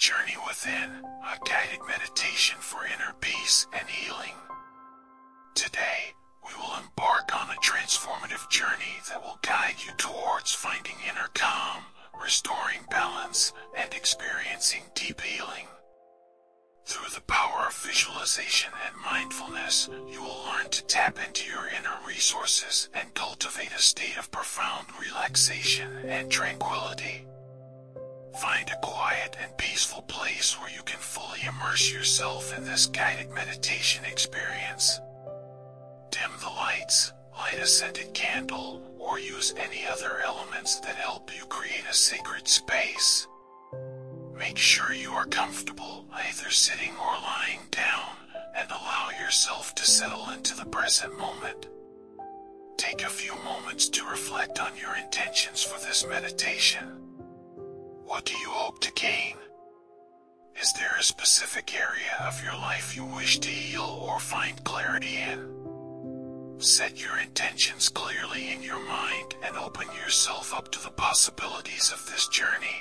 Journey Within, a guided meditation for inner peace and healing. Today, we will embark on a transformative journey that will guide you towards finding inner calm, restoring balance, and experiencing deep healing. Through the power of visualization and mindfulness, you will learn to tap into your inner resources and cultivate a state of profound relaxation and tranquility. Find a quiet and peaceful place where you can fully immerse yourself in this guided meditation experience. Dim the lights, light a scented candle, or use any other elements that help you create a sacred space. Make sure you are comfortable, either sitting or lying down, and allow yourself to settle into the present moment. Take a few moments to reflect on your intentions for this meditation. What do you hope to gain? Is there a specific area of your life you wish to heal or find clarity in? Set your intentions clearly in your mind and open yourself up to the possibilities of this journey.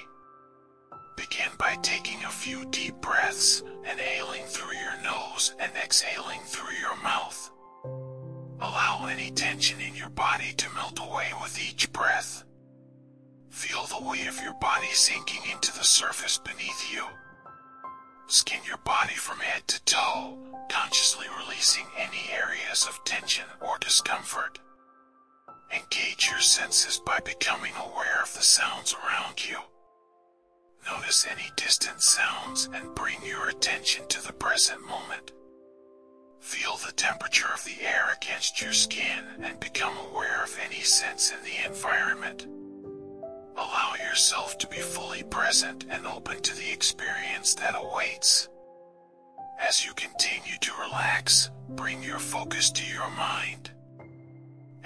Begin by taking a few deep breaths, inhaling through your nose and exhaling through your mouth. Allow any tension in your body to melt away with each breath. Feel the weight of your body sinking into the surface beneath you. Skin your body from head to toe, consciously releasing any areas of tension or discomfort. Engage your senses by becoming aware of the sounds around you. Notice any distant sounds and bring your attention to the present moment. Feel the temperature of the air against your skin and become aware of any sense in the environment. Allow yourself to be fully present and open to the experience that awaits. As you continue to relax, bring your focus to your mind.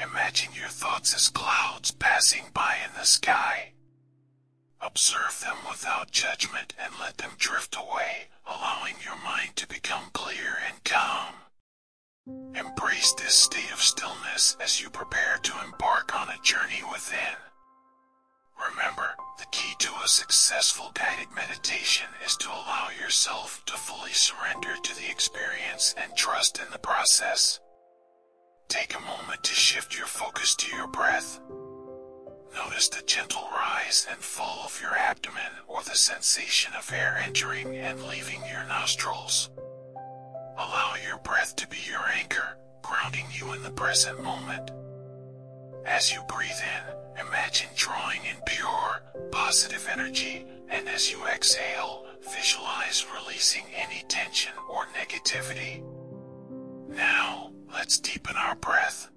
Imagine your thoughts as clouds passing by in the sky. Observe them without judgment and let them drift away, allowing your mind to become clear and calm. Embrace this state of stillness as you prepare to embark on a journey within. Remember, the key to a successful guided meditation is to allow yourself to fully surrender to the experience and trust in the process. Take a moment to shift your focus to your breath. Notice the gentle rise and fall of your abdomen or the sensation of air entering and leaving your nostrils. Allow your breath to be your anchor, grounding you in the present moment. As you breathe in, imagine drawing in pure, positive energy, and as you exhale, visualize releasing any tension or negativity. Now, let's deepen our breath.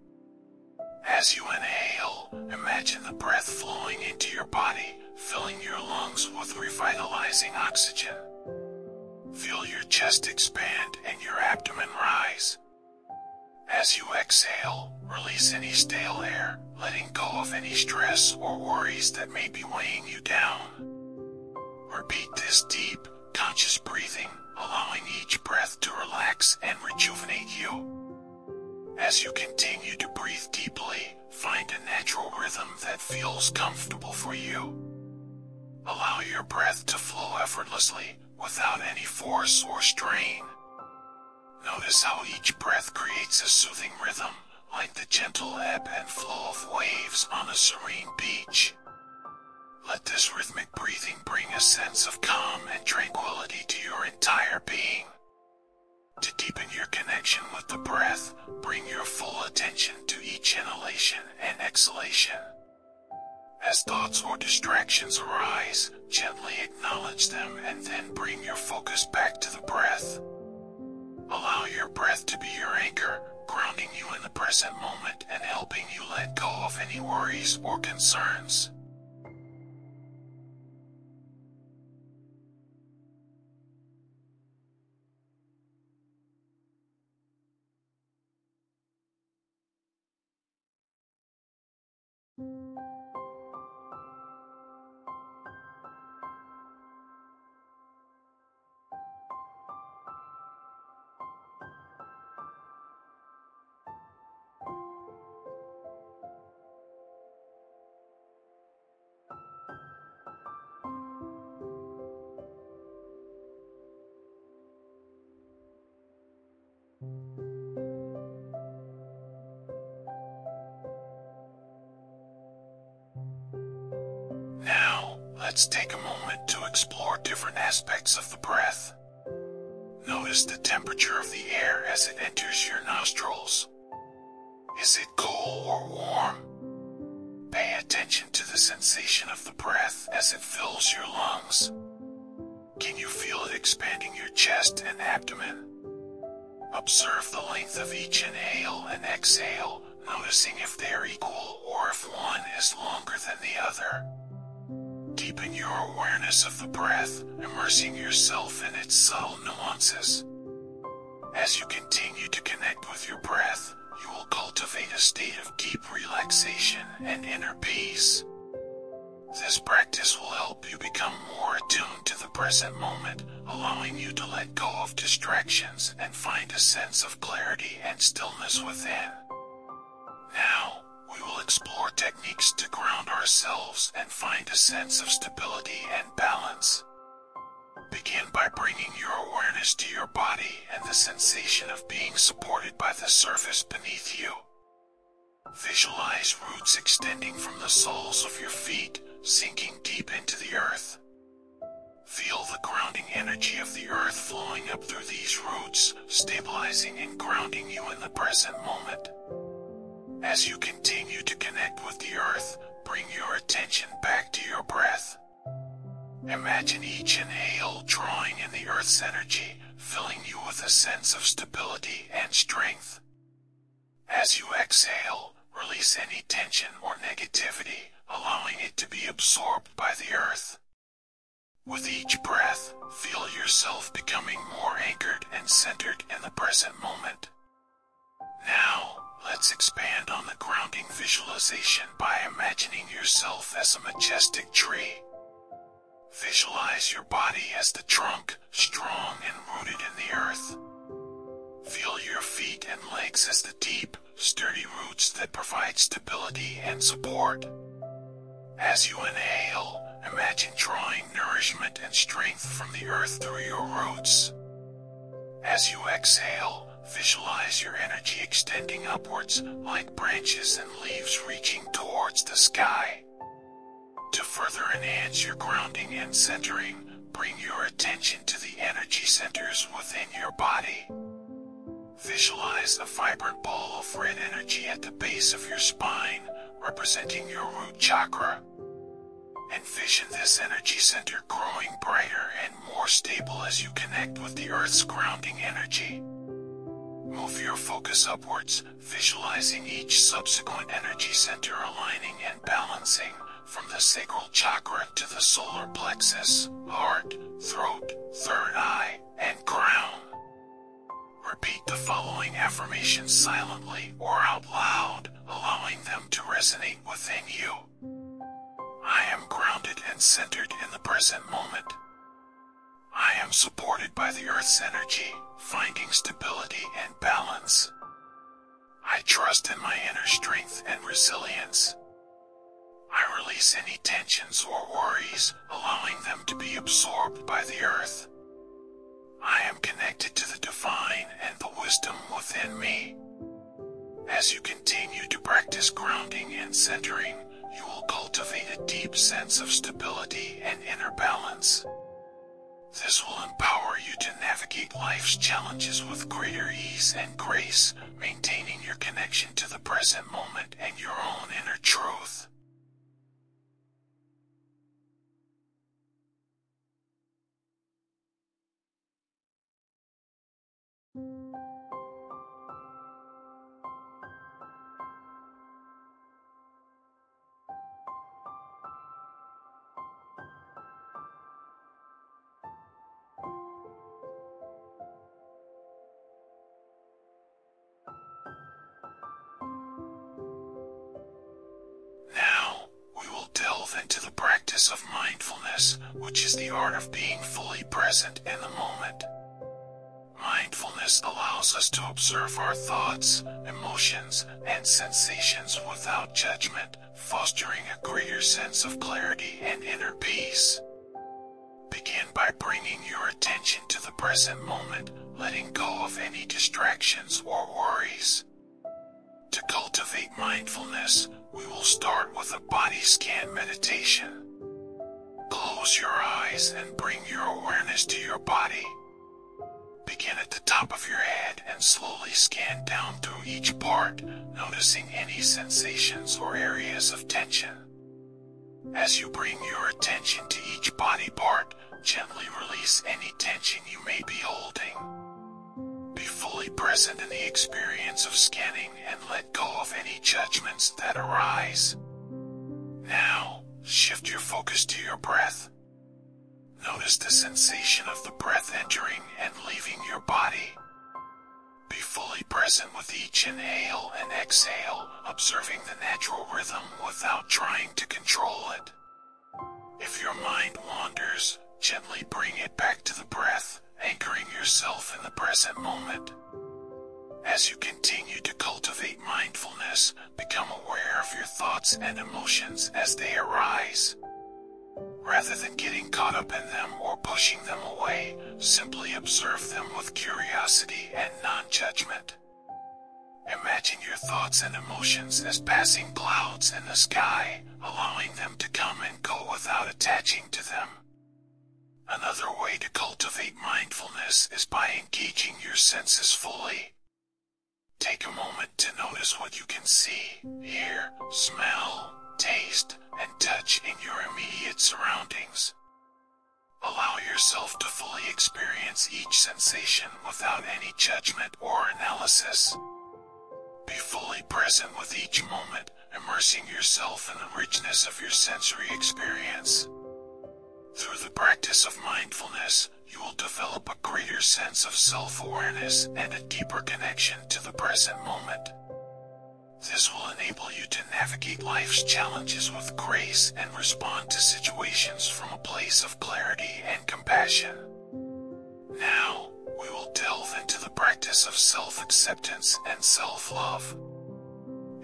As you inhale, imagine the breath flowing into your body, filling your lungs with revitalizing oxygen. Feel your chest expand and your abdomen rise. As you exhale, release any stale air, letting go of any stress or worries that may be weighing you down. Repeat this deep, conscious breathing, allowing each breath to relax and rejuvenate you. As you continue to breathe deeply, find a natural rhythm that feels comfortable for you. Allow your breath to flow effortlessly, without any force or strain. Notice how each breath creates a soothing rhythm, like the gentle ebb and flow of waves on a serene beach. Let this rhythmic breathing bring a sense of calm and tranquility to your entire being. To deepen your connection with the breath, bring your full attention to each inhalation and exhalation. As thoughts or distractions arise, gently acknowledge them and then bring your focus back to the breath. Allow your breath to be your anchor, grounding you in the present moment and helping you let go of any worries or concerns. Let's take a moment to explore different aspects of the breath. Notice the temperature of the air as it enters your nostrils. Is it cool or warm? Pay attention to the sensation of the breath as it fills your lungs. Can you feel it expanding your chest and abdomen? Observe the length of each inhale and exhale, noticing if they are equal or if one is longer than the other. Deepen your awareness of the breath, immersing yourself in its subtle nuances. As you continue to connect with your breath, you will cultivate a state of deep relaxation and inner peace. This practice will help you become more attuned to the present moment, allowing you to let go of distractions and find a sense of clarity and stillness within. Now, we will explore techniques to ground ourselves and find a sense of stability and balance. Begin by bringing your awareness to your body and the sensation of being supported by the surface beneath you. Visualize roots extending from the soles of your feet, sinking deep into the earth. Feel the grounding energy of the earth flowing up through these roots, stabilizing and grounding you in the present moment. As you continue to connect with the earth, bring your attention back to your breath. Imagine each inhale drawing in the earth's energy, filling you with a sense of stability and strength. As you exhale, release any tension or negativity, allowing it to be absorbed by the earth. With each breath, feel yourself becoming more anchored and centered in the present moment. Now, let's expand on the grounding visualization by imagining yourself as a majestic tree. Visualize your body as the trunk, strong and rooted in the earth. Feel your feet and legs as the deep, sturdy roots that provide stability and support. As you inhale, imagine drawing nourishment and strength from the earth through your roots. As you exhale, visualize your energy extending upwards, like branches and leaves reaching towards the sky. To further enhance your grounding and centering, bring your attention to the energy centers within your body. Visualize a vibrant ball of red energy at the base of your spine, representing your root chakra. Envision this energy center growing brighter and more stable as you connect with the earth's grounding energy. Move your focus upwards, visualizing each subsequent energy center aligning and balancing, from the sacral chakra to the solar plexus, heart, throat, third eye, and crown. Repeat the following affirmations silently or out loud, allowing them to resonate within you. I am grounded and centered in the present moment. I am supported by the earth's energy, finding stability and balance. I trust in my inner strength and resilience. I release any tensions or worries, allowing them to be absorbed by the earth. I am connected to the divine and the wisdom within me. As you continue to practice grounding and centering, you will cultivate a deep sense of stability and inner balance. This will empower you to navigate life's challenges with greater ease and grace, maintaining your connection to the present moment and your own inner truth. Into the practice of mindfulness, which is the art of being fully present in the moment. Mindfulness allows us to observe our thoughts, emotions, and sensations without judgment, fostering a greater sense of clarity and inner peace. Begin by bringing your attention to the present moment, letting go of any distractions or worries. To cultivate mindfulness, we will start with a body scan meditation. Close Close your eyes and bring your awareness to your body. Begin at the top of your head and slowly scan down through each part, noticing any sensations or areas of tension. As you bring your attention to each body part, gently release any tension you may be holding. Be fully present in the experience of scanning and let go of any judgments that arise. Now, shift your focus to your breath. Notice the sensation of the breath entering and leaving your body. Be fully present with each inhale and exhale, observing the natural rhythm without trying to control it. If your mind wanders, gently bring it back to the breath, anchoring yourself in the present moment. As you continue to cultivate mindfulness, become aware of your thoughts and emotions as they arise. Rather than getting caught up in them or pushing them away, simply observe them with curiosity and non-judgment. Imagine your thoughts and emotions as passing clouds in the sky, allowing them to come and go without attaching to them. Another way to cultivate mindfulness is by engaging your senses fully. Take a moment to notice what you can see, hear, smell, taste, and touch in your immediate surroundings. Allow yourself to fully experience each sensation without any judgment or analysis. Be fully present with each moment, immersing yourself in the richness of your sensory experience. Through the practice of mindfulness, you will develop a greater sense of self-awareness and a deeper connection to the present moment. This will enable you to navigate life's challenges with grace and respond to situations from a place of clarity and compassion. Now, we will delve into the practice of self-acceptance and self-love.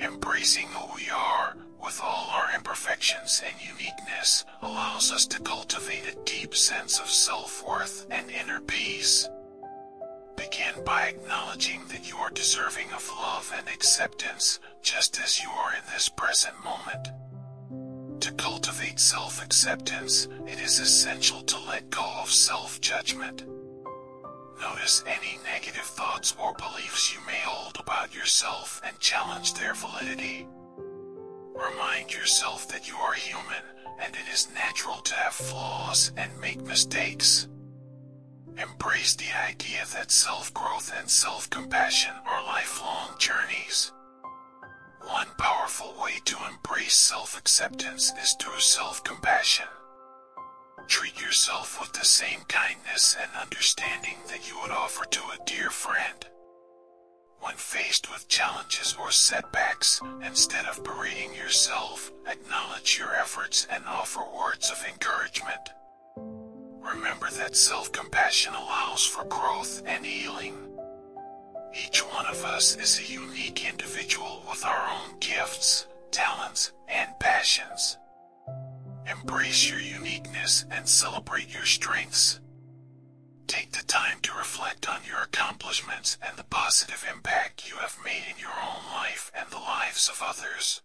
Embracing who we are, with all our imperfections and uniqueness, allows us to cultivate a deep sense of self-worth and inner peace. Begin by acknowledging that you are deserving of love and acceptance, just as you are in this present moment. To cultivate self-acceptance, it is essential to let go of self-judgment. Notice any negative thoughts or beliefs you may hold about yourself and challenge their validity. Remind yourself that you are human, and it is natural to have flaws and make mistakes. Embrace the idea that self-growth and self-compassion are lifelong journeys. One powerful way to embrace self-acceptance is through self-compassion. Treat yourself with the same kindness and understanding that you would offer to a dear friend. When faced with challenges or setbacks, instead of berating yourself, acknowledge your efforts and offer words of encouragement. Remember that self-compassion allows for growth and healing. Each one of us is a unique individual with our own gifts, talents, and passions. Embrace your uniqueness and celebrate your strengths. Take the time to reflect on your accomplishments and the positive impact you have made in your own life and the lives of others.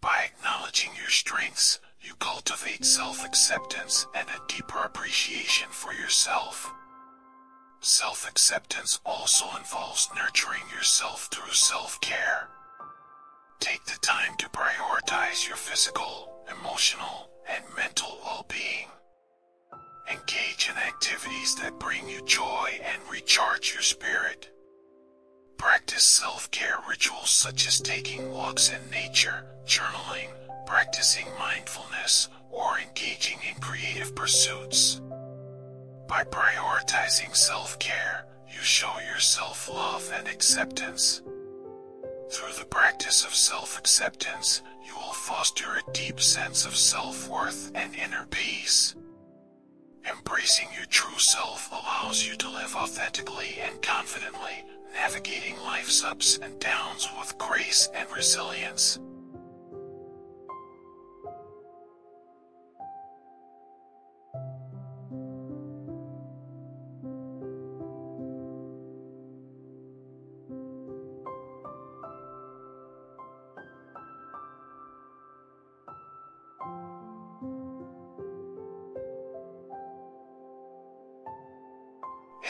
By acknowledging your strengths, you cultivate self-acceptance and a deeper appreciation for yourself. Self-acceptance also involves nurturing yourself through self-care. Take the time to prioritize your physical, emotional, and mental well-being. Engage in activities that bring you joy and recharge your spirit. Practice self-care rituals such as taking walks in nature, journaling, practicing mindfulness, or engaging in creative pursuits. By prioritizing self-care, you show yourself love and acceptance. Through the practice of self-acceptance, you will foster a deep sense of self-worth and inner peace. Embracing your true self allows you to live authentically and confidently, navigating life's ups and downs with grace and resilience.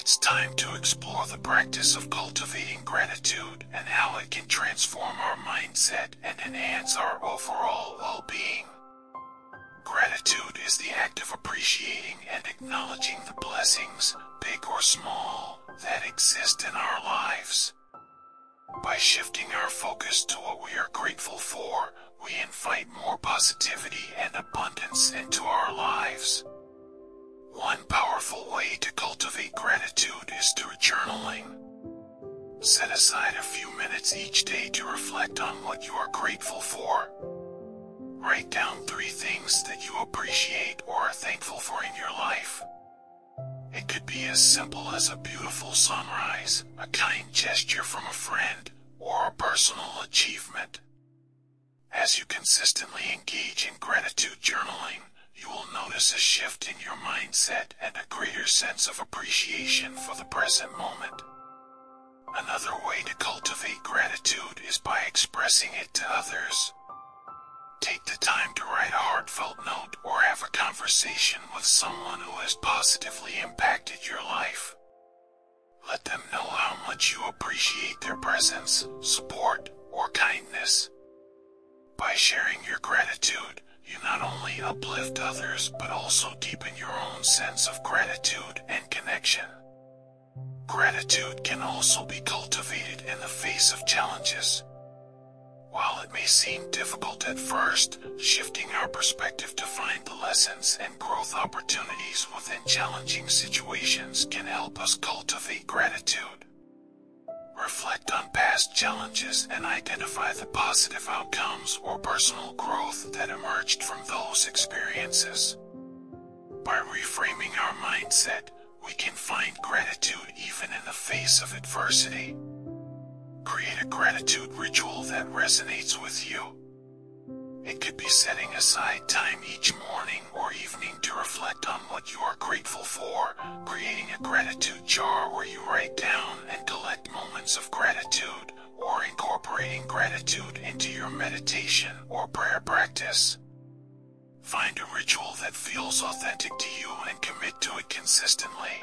It's time to explore the practice of cultivating gratitude and how it can transform our mindset and enhance our overall well-being. Gratitude is the act of appreciating and acknowledging the blessings, big or small, that exist in our lives. By shifting our focus to what we are grateful for, we invite more positivity and abundance into our lives. One powerful way to cultivate gratitude is through journaling. Set aside a few minutes each day to reflect on what you are grateful for. Write down 3 things that you appreciate or are thankful for in your life. It could be as simple as a beautiful sunrise, a kind gesture from a friend, or a personal achievement. As you consistently engage in gratitude journaling, you will notice a shift in your mindset and a greater sense of appreciation for the present moment. Another way to cultivate gratitude is by expressing it to others. Take the time to write a heartfelt note or have a conversation with someone who has positively impacted your life. Let them know how much you appreciate their presence, support, or kindness. By sharing your gratitude, you not only uplift others but also deepen your own sense of gratitude and connection. Gratitude can also be cultivated in the face of challenges. While it may seem difficult at first, shifting our perspective to find the lessons and growth opportunities within challenging situations can help us cultivate gratitude. Reflect on past challenges and identify the positive outcomes or personal growth that emerged from those experiences. By reframing our mindset, we can find gratitude even in the face of adversity. Create a gratitude ritual that resonates with you. It could be setting aside time each morning or evening to reflect on what you are grateful for, creating a gratitude jar where you write down and collect moments of gratitude, or incorporating gratitude into your meditation or prayer practice. Find a ritual that feels authentic to you and commit to it consistently.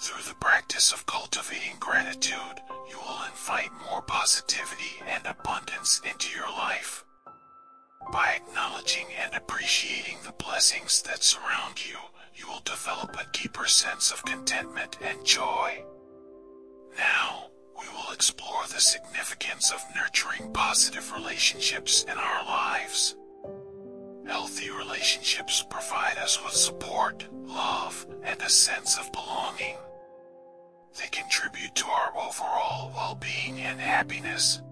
Through the practice of cultivating gratitude, you will invite more positivity and abundance into your life. By acknowledging and appreciating the blessings that surround you, you will develop a deeper sense of contentment and joy. Now, we will explore the significance of nurturing positive relationships in our lives. Healthy relationships provide us with support, love, and a sense of belonging. They contribute to our overall well-being and happiness.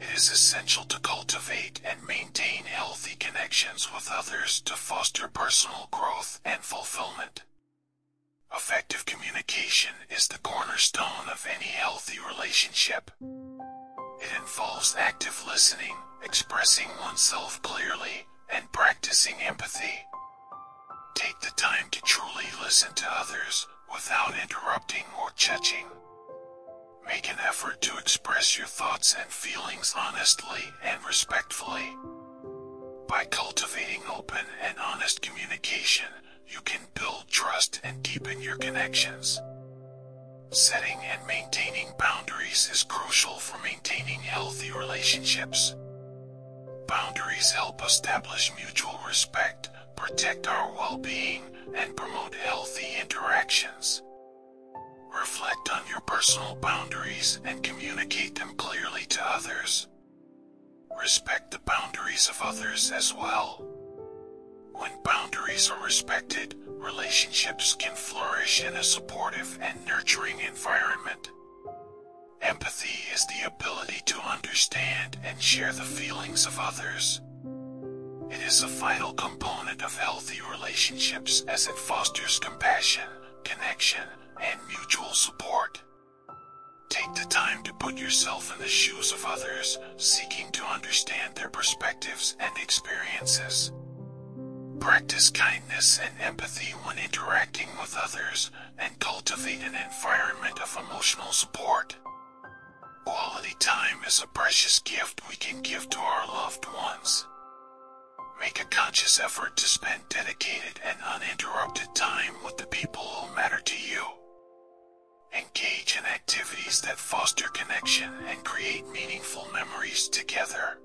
It is essential to cultivate and maintain healthy connections with others to foster personal growth and fulfillment. Effective communication is the cornerstone of any healthy relationship. It involves active listening, expressing oneself clearly, and practicing empathy. Take the time to truly listen to others without interrupting or judging. Make an effort to express your thoughts and feelings honestly and respectfully. By cultivating open and honest communication, you can build trust and deepen your connections. Setting and maintaining boundaries is crucial for maintaining healthy relationships. Boundaries help establish mutual respect, protect our well-being, and promote healthy interactions. Reflect on your personal boundaries and communicate them clearly to others. Respect the boundaries of others as well. When boundaries are respected, relationships can flourish in a supportive and nurturing environment. Empathy is the ability to understand and share the feelings of others. It is a vital component of healthy relationships as it fosters compassion, connection, and mutual support. Take the time to put yourself in the shoes of others, seeking to understand their perspectives and experiences. Practice kindness and empathy when interacting with others, and cultivate an environment of emotional support. Quality time is a precious gift we can give to our loved ones. Make a conscious effort to spend dedicated and uninterrupted time with the people who matter to you. moments together.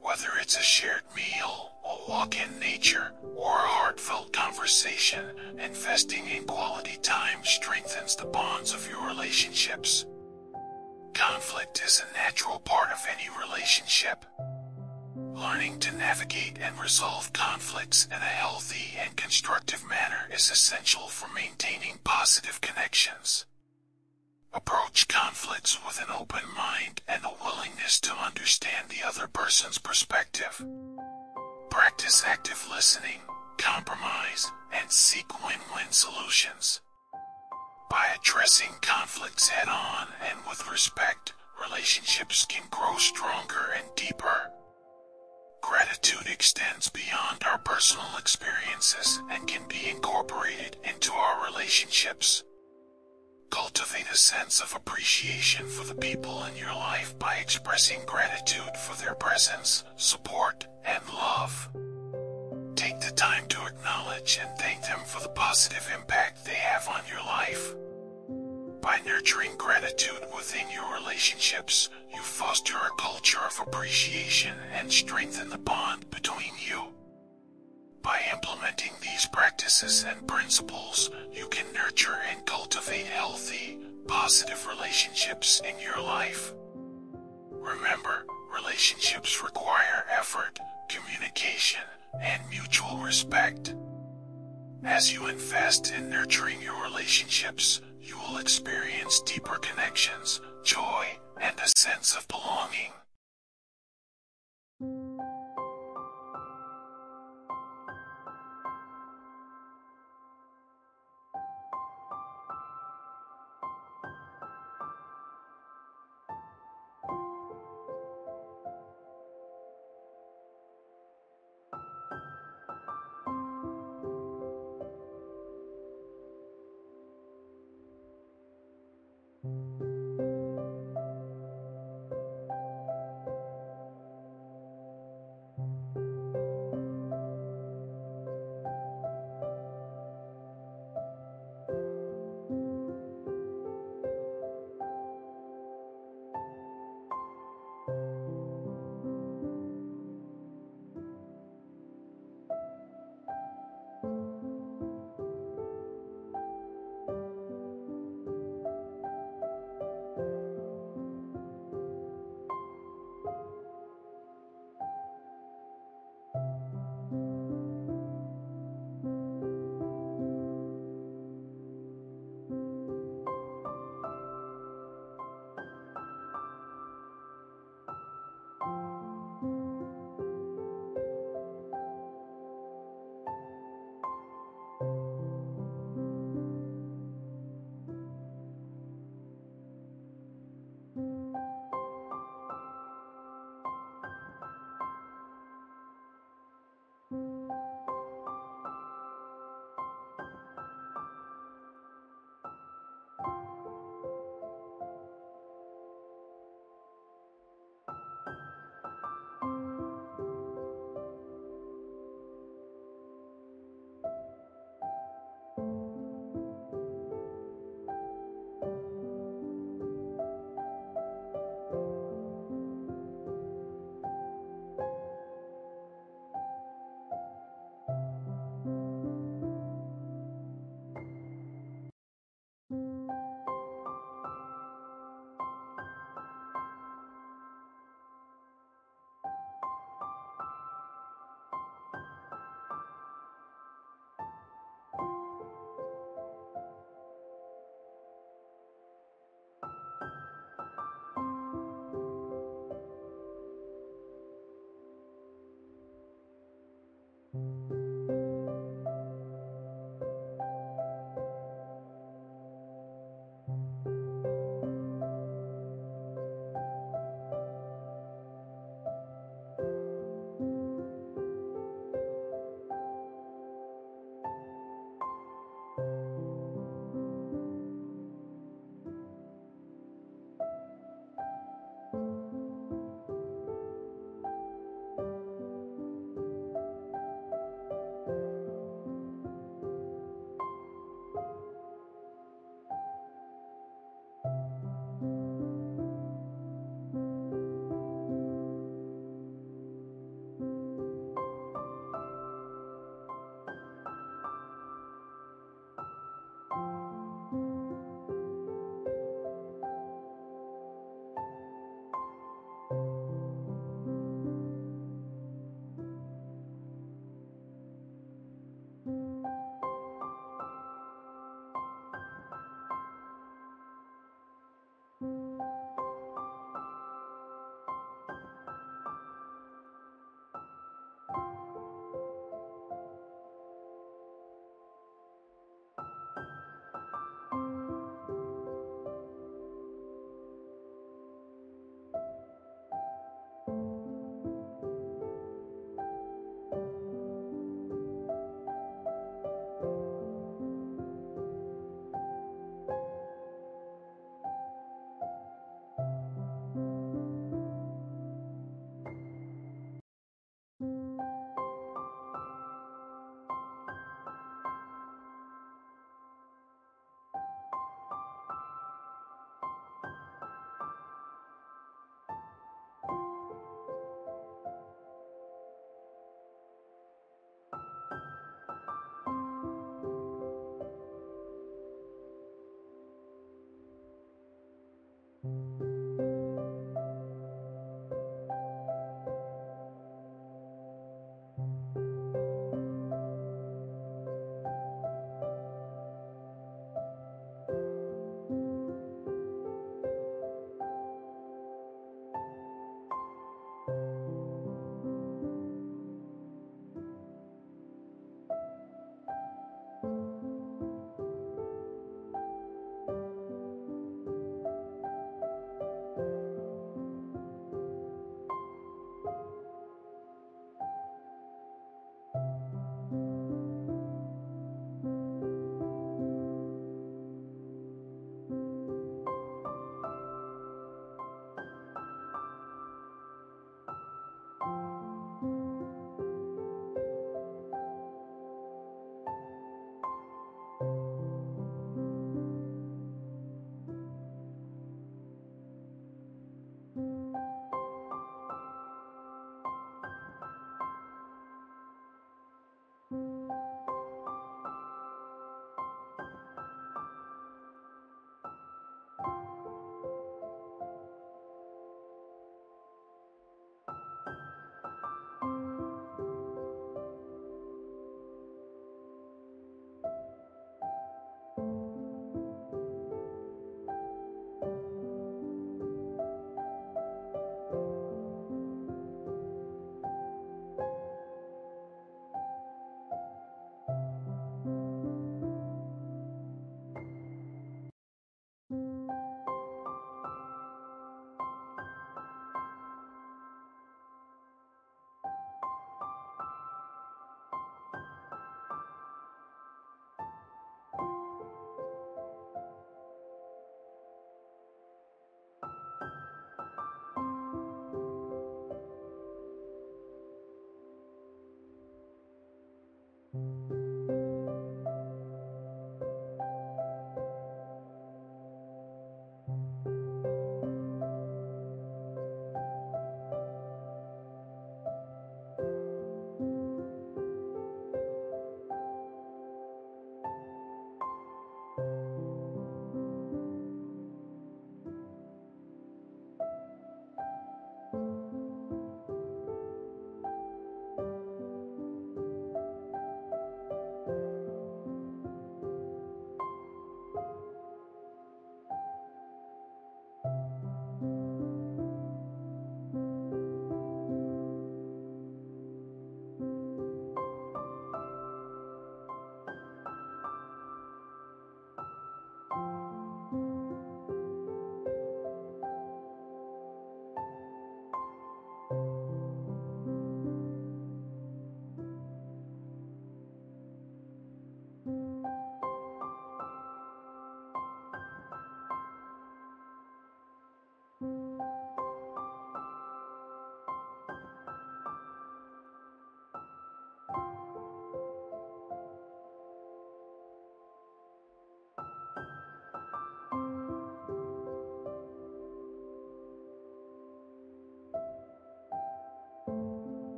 Whether it's a shared meal, a walk in nature, or a heartfelt conversation, investing in quality time strengthens the bonds of your relationships. Conflict is a natural part of any relationship. Learning to navigate and resolve conflicts in a healthy and constructive manner is essential for maintaining positive connections. Approach conflicts with an open mind and a willingness to understand the other person's perspective. Practice active listening, compromise, and seek win-win solutions. By addressing conflicts head-on and with respect, relationships can grow stronger and deeper. Gratitude extends beyond our personal experiences and can be incorporated into our relationships. Cultivate a sense of appreciation for the people in your life by expressing gratitude for their presence, support, and love. Take the time to acknowledge and thank them for the positive impact they have on your life. By nurturing gratitude within your relationships, you foster a culture of appreciation and strengthen the bond between you. By implementing these practices and principles, you can nurture and cultivate healthy, positive relationships in your life. Remember, relationships require effort, communication, and mutual respect. As you invest in nurturing your relationships, you will experience deeper connections, joy, and a sense of belonging.